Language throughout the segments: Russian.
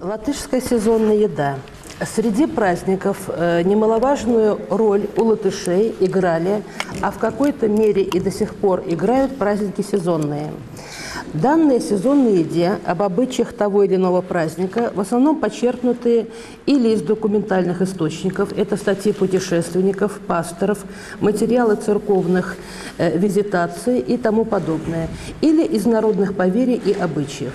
Латышская сезонная еда. Среди праздников немаловажную роль у латышей играли, а в какой-то мере и до сих пор играют праздники сезонные. Данные сезонные еде об обычаях того или иного праздника в основном почерпнуты или из документальных источников, это статьи путешественников, пасторов, материалы церковных визитаций и тому подобное, или из народных поверий и обычаев.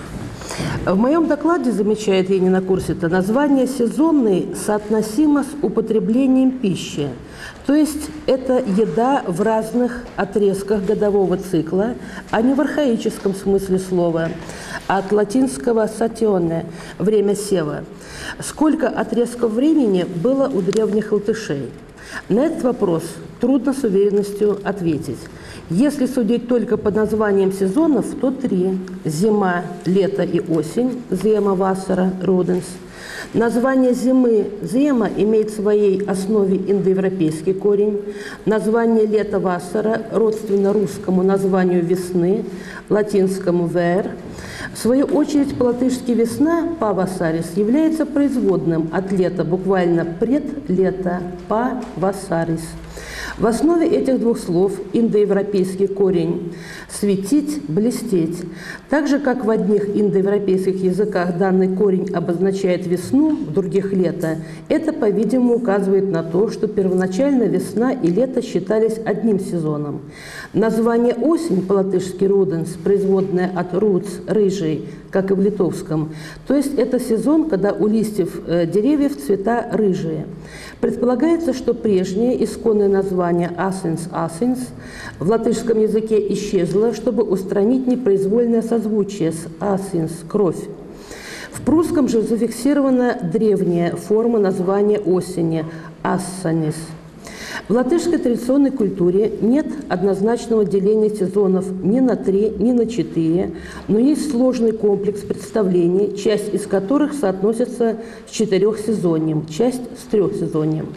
В моем докладе, замечает Енина Курсита, название «сезонный» соотносимо с употреблением пищи. То есть это еда в разных отрезках годового цикла, а не в архаическом смысле слова, а от латинского «сатионе» – «время сева». Сколько отрезков времени было у древних латышей? На этот вопрос трудно с уверенностью ответить. Если судить только по названиям сезонов, то три – зима, лето и осень, зема, васара, роденс. Название зимы «зема» имеет в своей основе индоевропейский корень. Название лета «васара» родственно русскому названию «весны», латинскому «вер». В свою очередь, по-латышски «весна» «павасарис» является производным от лета, буквально «предлето» «павасарис». В основе этих двух слов индоевропейский корень «светить», «блестеть». Так же, как в одних индоевропейских языках данный корень обозначает весну, в других – лето, это, по-видимому, указывает на то, что первоначально весна и лето считались одним сезоном. Название «осень» по-латышски «руденс», производное от «руц», «рыжий», как и в литовском, то есть это сезон, когда у листьев деревьев цвета рыжие. Предполагается, что прежнее исконное название «асенс-асенс» в латышском языке исчезло, чтобы устранить непроизвольное созвучие с «асенс» – «кровь». В прусском же зафиксирована древняя форма названия осени – «ассанис». В латышской традиционной культуре нет однозначного деления сезонов ни на три, ни на четыре, но есть сложный комплекс представлений, часть из которых соотносится с четырехсезоньем, часть с трехсезоньем.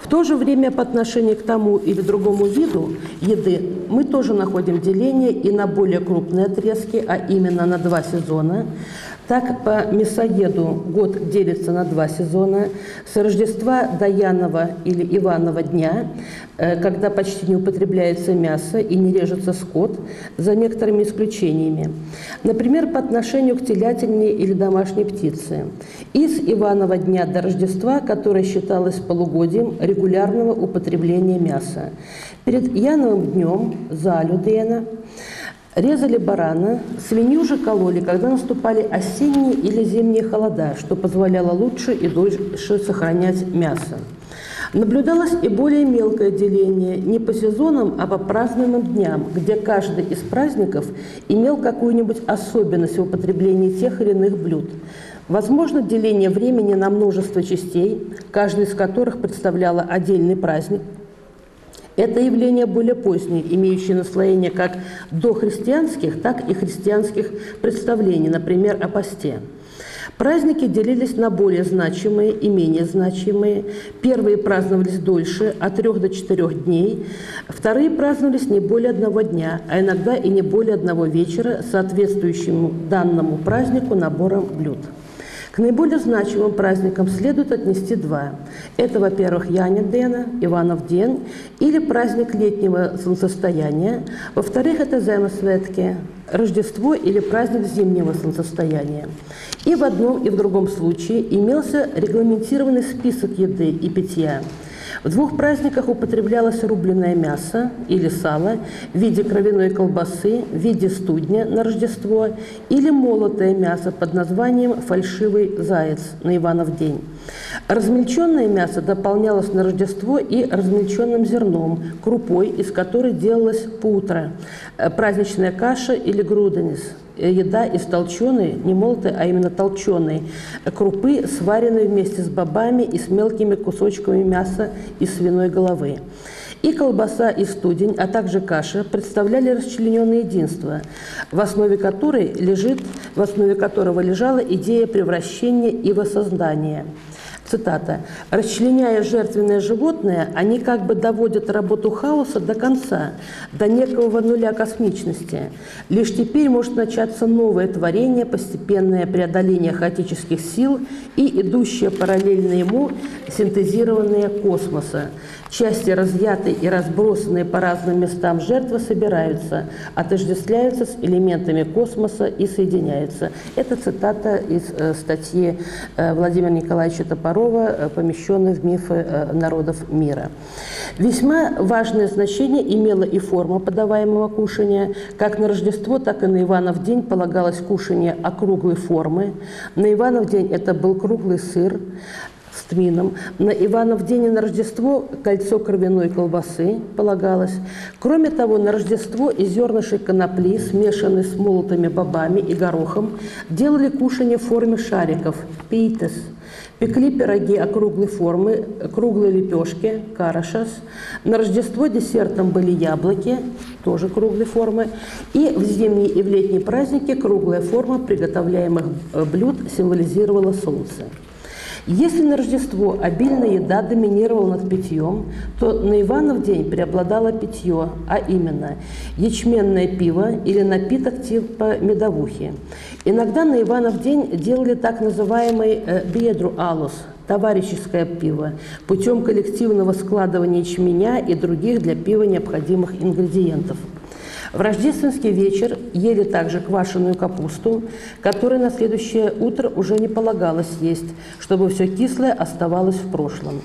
В то же время по отношению к тому или другому виду еды мы тоже находим деление и на более крупные отрезки, а именно на два сезона. Так, по мясоеду год делится на два сезона. С Рождества до Янова или Иванова дня, когда почти не употребляется мясо и не режется скот, за некоторыми исключениями. Например, по отношению к телятине или домашней птице. Из Иванова дня до Рождества, которое считалось полугодием регулярного употребления мяса. Перед Яновым днем, залю Дена, резали барана, свинью же кололи, когда наступали осенние или зимние холода, что позволяло лучше и дольше сохранять мясо. Наблюдалось и более мелкое деление не по сезонам, а по празднованным дням, где каждый из праздников имел какую-нибудь особенность в употреблении тех или иных блюд. Возможно деление времени на множество частей, каждая из которых представляла отдельный праздник. Это явление более позднее, имеющее наслоение как дохристианских, так и христианских представлений, например, о посте. Праздники делились на более значимые и менее значимые. Первые праздновались дольше, от 3 до 4 дней. Вторые праздновались не более одного дня, а иногда и не более одного вечера, соответствующему данному празднику набором блюд. К наиболее значимым праздникам следует отнести два. Это, во-первых, Яня Дена, Иванов ден, или праздник летнего солнцестояния. Во-вторых, это Земесветки, Рождество или праздник зимнего солнцестояния. И в одном, и в другом случае имелся регламентированный список еды и питья. В двух праздниках употреблялось рубленое мясо или сало в виде кровяной колбасы, в виде студня на Рождество или молотое мясо под названием «фальшивый заяц» на Иванов день. Размельченное мясо дополнялось на Рождество и размельченным зерном, крупой, из которой делалась путра, праздничная каша или груденис. Еда из толченой, не молотой, а именно толченой крупы, сваренной вместе с бобами и с мелкими кусочками мяса из свиной головы. И колбаса, и студень, а также каша представляли расчлененное единство, в основе которого лежала идея превращения и воссоздания. Цитата. «Расчленяя жертвенное животное, они как бы доводят работу хаоса до конца, до некого нуля космичности. Лишь теперь может начаться новое творение, постепенное преодоление хаотических сил и идущее параллельно ему синтезированное космоса. Части, разъятые и разбросанные по разным местам жертвы, собираются, отождествляются с элементами космоса и соединяются». Это цитата из статьи Владимира Николаевича Топорова, помещенный в мифы народов мира. Весьма важное значение имела и форма подаваемого кушания. Как на Рождество, так и на Иванов день полагалось кушание округлой формы. На Иванов день это был круглый сыр с тмином. На Иванов день и на Рождество кольцо кровяной колбасы полагалось. Кроме того, на Рождество и зернышки конопли, смешанные с молотыми бобами и горохом, делали кушание в форме шариков – пейтес. Пекли пироги округлой формы, круглые лепешки, карашас. На Рождество десертом были яблоки, тоже круглой формы. И в зимние и в летние праздники круглая форма приготовляемых блюд символизировала солнце. Если на Рождество обильная еда доминировала над питьем, то на Иванов день преобладало питье, а именно ячменное пиво или напиток типа медовухи. Иногда на Иванов день делали так называемый «бедру алус» – товарищеское пиво, путем коллективного складывания ячменя и других для пива необходимых ингредиентов. В рождественский вечер ели также квашеную капусту, которой на следующее утро уже не полагалось есть, чтобы все кислое оставалось в прошлом.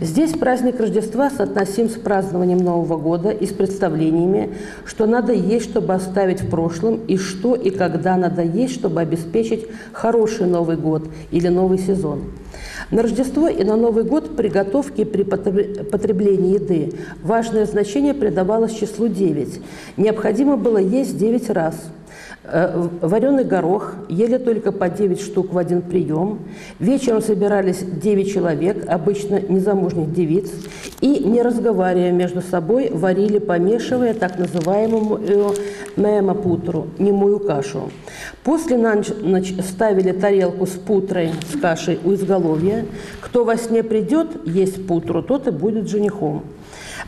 Здесь праздник Рождества соотносим с празднованием Нового года и с представлениями, что надо есть, чтобы оставить в прошлом, и что и когда надо есть, чтобы обеспечить хороший Новый год или новый сезон. На Рождество и на Новый год при готовке и при потреблении еды важное значение придавалось числу 9. Необходимо было есть 9 раз. Вареный горох ели только по 9 штук в один прием. Вечером собирались 9 человек, обычно незамужних девиц, и, не разговаривая между собой, варили, помешивая так называемому мэмапутру, немую кашу. После на ночь ставили тарелку с путрой, с кашей у изголовья. Кто во сне придет есть путру, тот и будет женихом.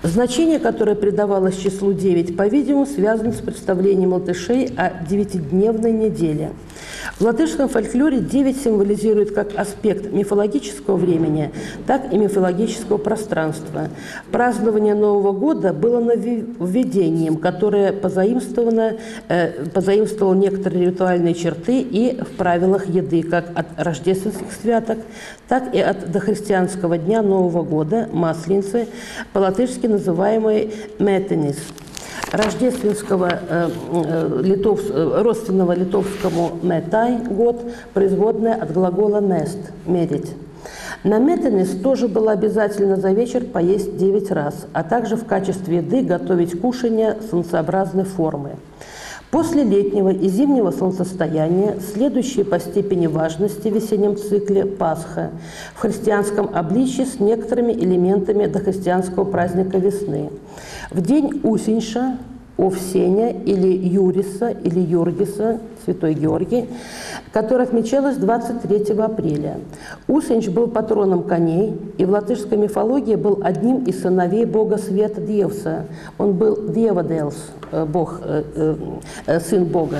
Значение, которое придавалось числу 9, по-видимому, связано с представлением латышей о девятидневной неделе. В латышском фольклоре 9 символизирует как аспект мифологического времени, так и мифологического пространства. Празднование Нового года было нововведением, которое позаимствовало некоторые ритуальные черты и в правилах еды, как от рождественских святок, так и от дохристианского дня Нового года, Масленицы, по-латышски называемой «метенис». Рождественского родственного литовскому «метай» – год, производное от глагола «мест» – «мерить». На метенис тоже было обязательно за вечер поесть 9 раз, а также в качестве еды готовить кушанье солнцеобразной формы. После летнего и зимнего солнцестояния следующие по степени важности в весеннем цикле – Пасха, в христианском обличье с некоторыми элементами дохристианского праздника весны. В день Усеньша, Овсеня или Юриса или Юргиса, Святой Георгий, которая отмечалась 23 апреля. Усенч был патроном коней и в латышской мифологии был одним из сыновей бога света Диевса. Он был Диеводелс, сын бога.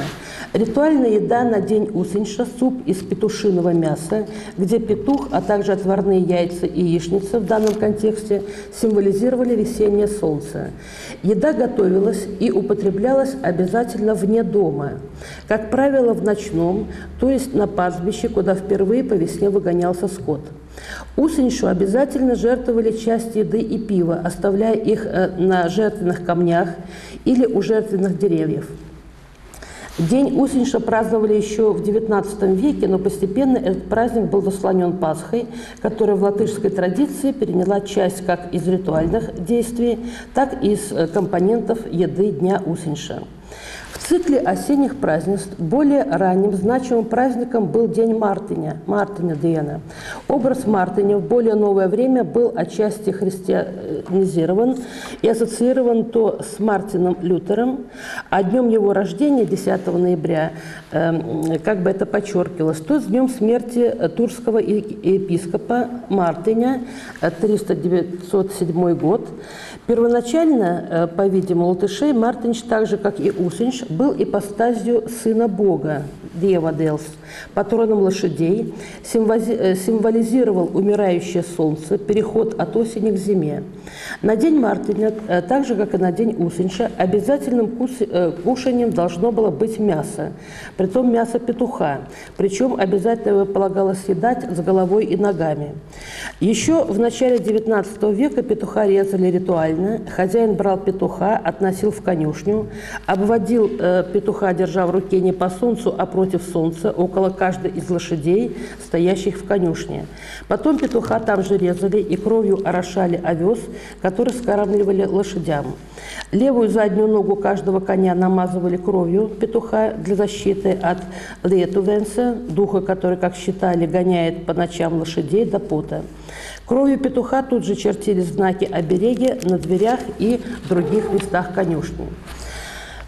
Ритуальная еда на день Усенча – суп из петушиного мяса, где петух, а также отварные яйца и яичница в данном контексте символизировали весеннее солнце. Еда готовилась и употреблялась обязательно вне дома. Как правило, в ночном, то есть на пастбище, куда впервые по весне выгонялся скот. Усеньшу обязательно жертвовали часть еды и пива, оставляя их на жертвенных камнях или у жертвенных деревьев. День Усеньша праздновали еще в XIX веке, но постепенно этот праздник был заслонен Пасхой, которая в латышской традиции переняла часть как из ритуальных действий, так и из компонентов еды дня Усеньша. В цикле осенних празднеств более ранним значимым праздником был День Мартиня, Мартиня Диена. Образ Мартиня в более новое время был отчасти христианизирован и ассоциирован то с Мартином Лютером, а днем его рождения, 10 ноября, как бы это подчеркивалось, то с днем смерти турского епископа Мартиня, 397 год. Первоначально, по-видимому, латышей Мартинч, так же, как и Усинч, был ипостасью сына бога, Дева Делс, патроном лошадей, символизировал умирающее солнце, переход от осени к зиме. На день Мартиня, так же, как и на день Усинча, обязательным кушанием должно было быть мясо, притом мясо петуха, причем обязательно полагалось съедать с головой и ногами. Еще в начале XIX века петуха резали ритуально, хозяин брал петуха, относил в конюшню, обводил петуха, держа в руке не по солнцу, а против солнца, около каждой из лошадей, стоящих в конюшне. Потом петуха там же резали и кровью орошали овес, который скармливали лошадям. Левую заднюю ногу каждого коня намазывали кровью петуха для защиты от летувенца, духа, который, как считали, гоняет по ночам лошадей до пота. Кровью петуха тут же чертили знаки-обереги на дверях и других местах конюшни.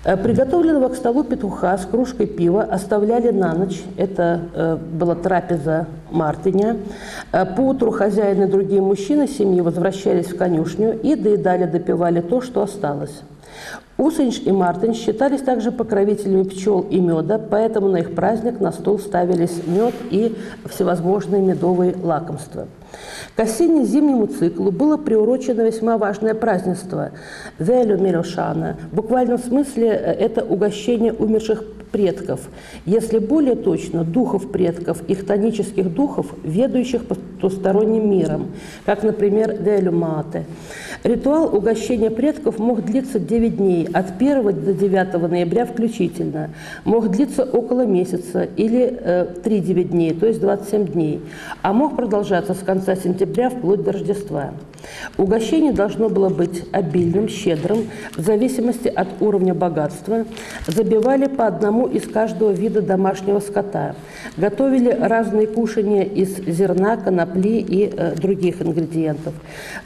Приготовленного к столу петуха с кружкой пива оставляли на ночь. Это была трапеза Мартиня. Поутру хозяин и другие мужчины семьи возвращались в конюшню и доедали, допивали то, что осталось. Усинч и Мартинч считались также покровителями пчел и меда, поэтому на их праздник на стол ставились мед и всевозможные медовые лакомства. К осенне-зимнему циклу было приурочено весьма важное празднество – «Велю Мирошана». В буквальном смысле это угощение умерших предков, если более точно, духов предков, их тонических духов, ведающих потусторонним миром, как, например, «Велю Мате». Ритуал угощения предков мог длиться 9 дней, от 1 до 9 ноября включительно, мог длиться около месяца или 3-9 дней, то есть 27 дней, а мог продолжаться с конца сентября вплоть до Рождества. Угощение должно было быть обильным, щедрым, в зависимости от уровня богатства. Забивали по одному из каждого вида домашнего скота. Готовили разные кушания из зерна, конопли и других ингредиентов.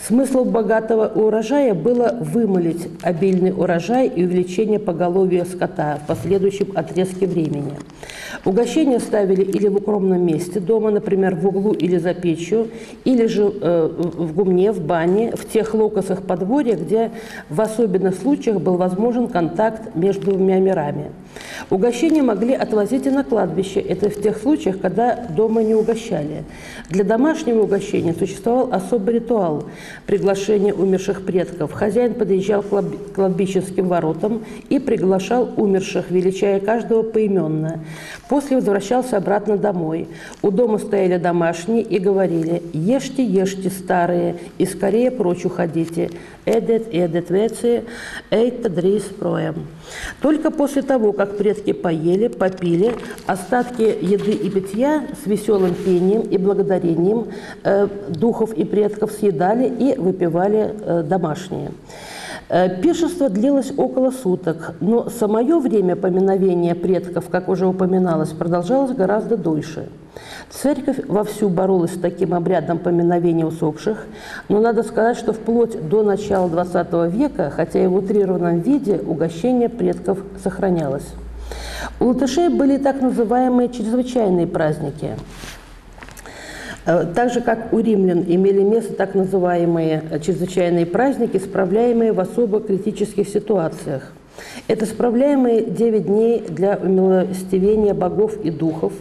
Смыслом богатого урожая было вымолить обильный урожай и увеличение поголовья скота в последующем отрезке времени. Угощение ставили или в укромном месте дома, например, в углу или за печью, или же в гумне, в бане, в тех локосах подворья, где в особенных случаях был возможен контакт между двумя мирами. Угощения могли отвозить и на кладбище, это в тех случаях, когда дома не угощали. Для домашнего угощения существовал особый ритуал приглашения умерших предков. Хозяин подъезжал к кладбищенским воротам и приглашал умерших, величая каждого поименно. После возвращался обратно домой. У дома стояли домашние и говорили: «Ешьте, ешьте, старые, и скорее прочь уходите». Эдет веце, эйта дрис проем. Только после того, как предки поели, попили, остатки еды и питья с веселым пением и благодарением духов и предков съедали и выпивали домашние. Пиршество длилось около суток, но самое время поминовения предков, как уже упоминалось, продолжалось гораздо дольше. Церковь вовсю боролась с таким обрядом поминовения усопших, но надо сказать, что вплоть до начала XX века, хотя и в утрированном виде, угощение предков сохранялось. У латышей были так называемые чрезвычайные праздники. Так же, как у римлян, имели место так называемые чрезвычайные праздники, справляемые в особо критических ситуациях. Это справляемые 9 дней для умилостивения богов и духов,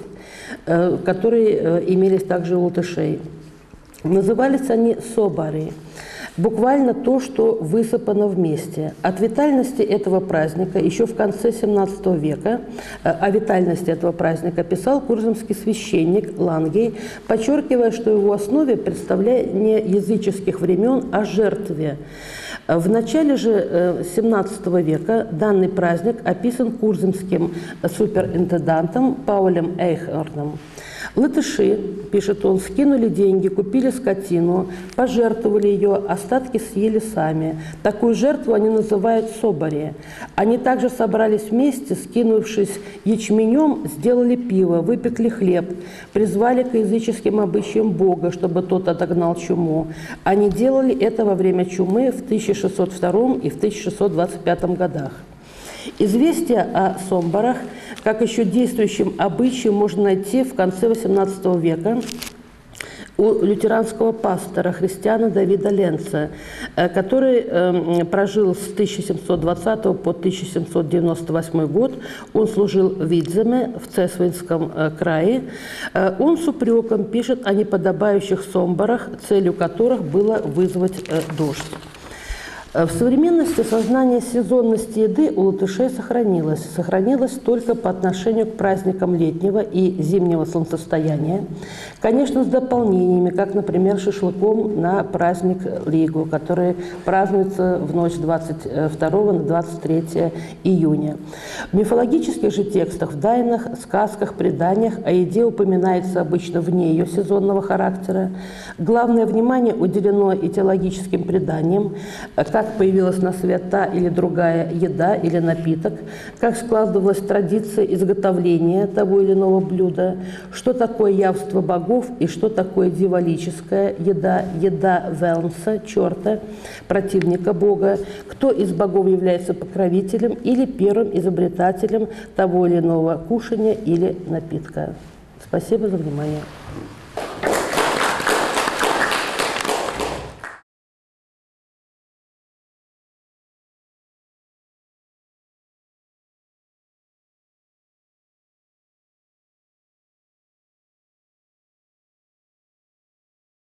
которые имелись также у латышей. Назывались они «собари». Буквально то, что высыпано вместе. От витальности этого праздника еще в конце XVII века, о витальности этого праздника писал курзамский священник Лангей, подчеркивая, что его основе представление языческих времен о жертве. В начале же XVII века данный праздник описан курзамским суперинтендантом Павелем Эйхерном. Латыши, пишет он, скинули деньги, купили скотину, пожертвовали ее, остатки съели сами. Такую жертву они называют собори. Они также собрались вместе, скинувшись ячменем, сделали пиво, выпекли хлеб, призвали к языческим обычаям Бога, чтобы тот отогнал чуму. Они делали это во время чумы в 1602 и в 1625 годах. Известие о сомбарах, как еще действующем обычае, можно найти в конце XVIII века у лютеранского пастора Христиана Давида Ленца, который прожил с 1720 по 1798 год. Он служил в Видземе, в Цесвинском крае. Он с упреком пишет о неподобающих сомбарах, целью которых было вызвать дождь. В современности сознание сезонности еды у латышей сохранилось. Сохранилось только по отношению к праздникам летнего и зимнего солнцестояния. Конечно, с дополнениями, как, например, шашлыком на праздник Лигу, который празднуется в ночь 22 на 23 июня. В мифологических же текстах, в дайнах, сказках, преданиях о еде упоминается обычно вне ее сезонного характера. Главное внимание уделено и теологическим преданиям, как появилась на свет та или другая еда или напиток, как складывалась традиция изготовления того или иного блюда, что такое явство богов и что такое дьяволическая еда, еда Велнса, черта, противника бога, кто из богов является покровителем или первым изобретателем того или иного кушания или напитка. Спасибо за внимание.